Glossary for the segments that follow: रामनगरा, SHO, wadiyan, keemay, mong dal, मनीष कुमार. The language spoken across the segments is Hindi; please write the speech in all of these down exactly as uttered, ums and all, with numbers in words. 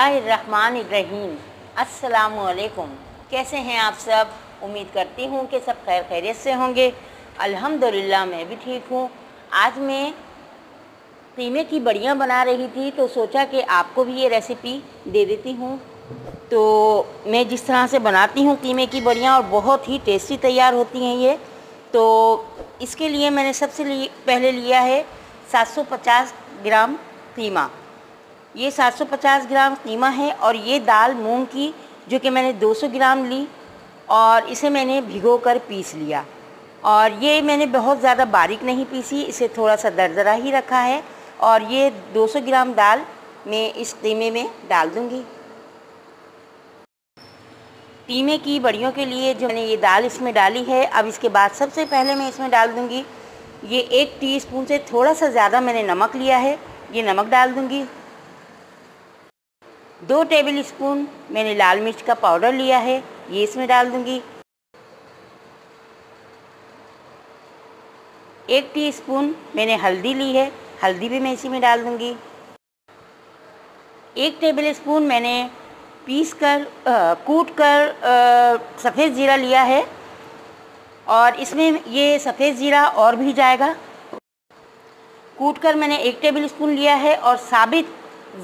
बिस्मिल्लाहिर्रहमानिर्रहीम। अस्सलामुअलैकुम। कैसे हैं आप सब? उम्मीद करती हूँ कि सब खैर खैरियत से होंगे। अल्हम्दुलिल्लाह मैं भी ठीक हूँ। आज मैं कीमे की बड़ियाँ बना रही थी तो सोचा कि आपको भी ये रेसिपी दे देती हूँ। तो मैं जिस तरह से बनाती हूँ कीमे की बड़ियाँ, और बहुत ही टेस्टी तैयार होती हैं ये। तो इसके लिए मैंने सबसे पहले लिया है सात सौ पचास ग्राम कीमा। ये सात सौ पचास ग्राम कीमा है और ये दाल मूंग की जो कि मैंने दो सौ ग्राम ली और इसे मैंने भिगो कर पीस लिया। और ये मैंने बहुत ज़्यादा बारीक नहीं पीसी, इसे थोड़ा सा दरदरा ही रखा है। और ये दो सौ ग्राम दाल मैं इस कीमे में डाल दूँगी। कीमे की बड़ियों के लिए जो मैंने ये दाल इसमें डाली है, अब इसके बाद सबसे पहले मैं इसमें डाल दूँगी ये एक टीस्पून से थोड़ा सा ज़्यादा मैंने नमक लिया है, ये नमक डाल दूँगी। दो टेबल स्पून मैंने लाल मिर्च का पाउडर लिया है, ये इसमें डाल दूंगी। एक टीस्पून मैंने हल्दी ली है, हल्दी भी मैं इसी में डाल दूंगी। एक टेबल स्पून मैंने पीस कर आ, कूट कर सफ़ेद ज़ीरा लिया है और इसमें ये सफ़ेद ज़ीरा और भी जाएगा। कूट कर मैंने एक टेबल स्पून लिया है और साबित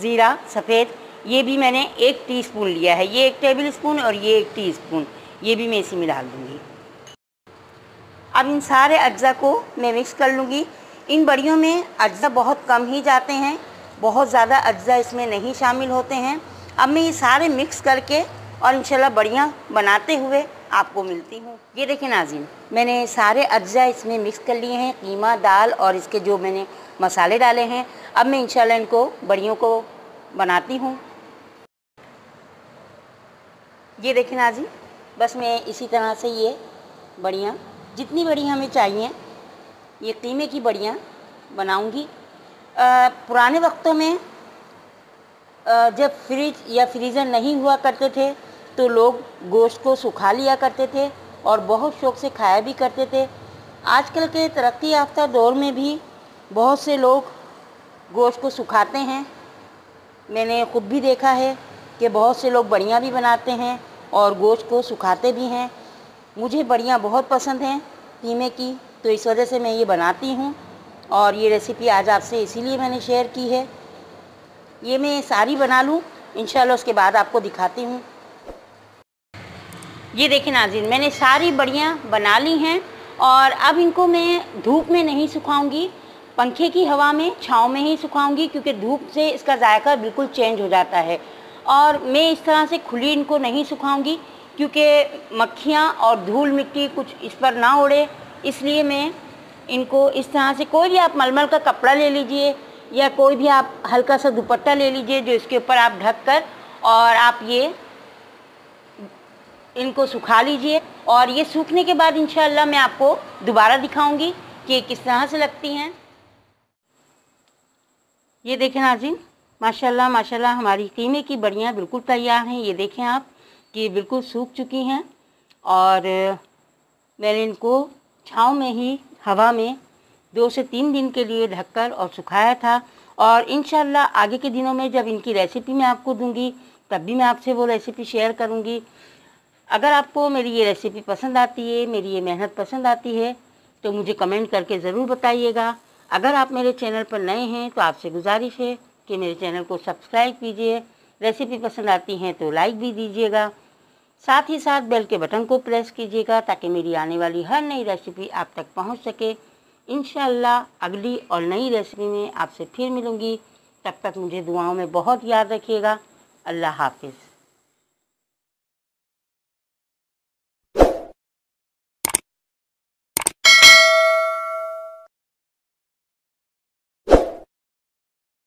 ज़ीरा सफ़ेद ये भी मैंने एक टीस्पून लिया है। ये एक टेबल स्पून और ये एक टीस्पून, ये भी मैं इसी में डाल दूँगी। अब इन सारे अज्जा को मैं मिक्स कर लूँगी। इन बड़ियों में अज्जा बहुत कम ही जाते हैं, बहुत ज़्यादा अज्जा इसमें नहीं शामिल होते हैं। अब मैं ये सारे मिक्स करके और इंशाल्लाह बड़ियाँ बनाते हुए आपको मिलती हूँ। ये देखें नाज़रीन, मैंने सारे अज्जा इसमें मिक्स कर लिए हैं, कीमा दाल और इसके जो मैंने मसाले डाले हैं। अब मैं इंशाल्लाह इनको बड़ियों को बनाती हूँ। ये देखें नाज़रीन, बस मैं इसी तरह से ये बड़ियाँ, जितनी बड़ी हमें चाहिए ये कीमे की बड़ियाँ बनाऊँगी। पुराने वक्तों में आ, जब फ्रिज या फ्रीज़र नहीं हुआ करते थे तो लोग गोश्त को सुखा लिया करते थे और बहुत शौक़ से खाया भी करते थे। आजकल के तरक्की याफ्ता दौर में भी बहुत से लोग गोश्त को सुखाते हैं। मैंने ख़ुद भी देखा है कि बहुत से लोग बड़ियाँ भी बनाते हैं और गोश्त को सुखाते भी हैं। मुझे बड़ियाँ बहुत पसंद हैं कीमे की, तो इस वजह से मैं ये बनाती हूँ और ये रेसिपी आज आपसे इसीलिए मैंने शेयर की है। ये मैं सारी बना लूँ इंशाल्लाह, उसके बाद आपको दिखाती हूँ। ये देखें नाज़रीन, मैंने सारी बड़ियाँ बना ली हैं और अब इनको मैं धूप में नहीं सुखाऊँगी, पंखे की हवा में छाँव में ही सुखाऊँगी, क्योंकि धूप से इसका जायका बिल्कुल चेंज हो जाता है। और मैं इस तरह से खुली इनको नहीं सुखाऊँगी क्योंकि मक्खियाँ और धूल मिट्टी कुछ इस पर ना उड़े, इसलिए मैं इनको इस तरह से, कोई भी आप मलमल का कपड़ा ले लीजिए या कोई भी आप हल्का सा दुपट्टा ले लीजिए जो इसके ऊपर आप ढक कर और आप ये इनको सुखा लीजिए। और ये सूखने के बाद इंशाल्लाह मैं आपको दोबारा दिखाऊंगी कि किस तरह से लगती हैं। ये देखें नाज़रीन, माशाल्लाह माशाल्लाह हमारी कीमे की बड़ियाँ बिल्कुल तैयार हैं। ये देखें आप कि बिल्कुल सूख चुकी हैं और मैंने इनको छाँव में ही हवा में दो से तीन दिन के लिए ढककर और सुखाया था। और इंशाल्लाह आगे के दिनों में जब इनकी रेसिपी मैं आपको दूंगी तब भी मैं आपसे वो रेसिपी शेयर करूंगी। अगर आपको मेरी ये रेसिपी पसंद आती है, मेरी ये मेहनत पसंद आती है, तो मुझे कमेंट करके ज़रूर बताइएगा। अगर आप मेरे चैनल पर नए हैं तो आपसे गुजारिश है कि मेरे चैनल को सब्सक्राइब कीजिए। रेसिपी पसंद आती हैं तो लाइक भी दीजिएगा, साथ ही साथ बेल के बटन को प्रेस कीजिएगा ताकि मेरी आने वाली हर नई रेसिपी आप तक पहुंच सके। इंशाल्लाह अगली और नई रेसिपी में आपसे फिर मिलूंगी। तब तक मुझे दुआओं में बहुत याद रखिएगा। अल्लाह हाफिज़।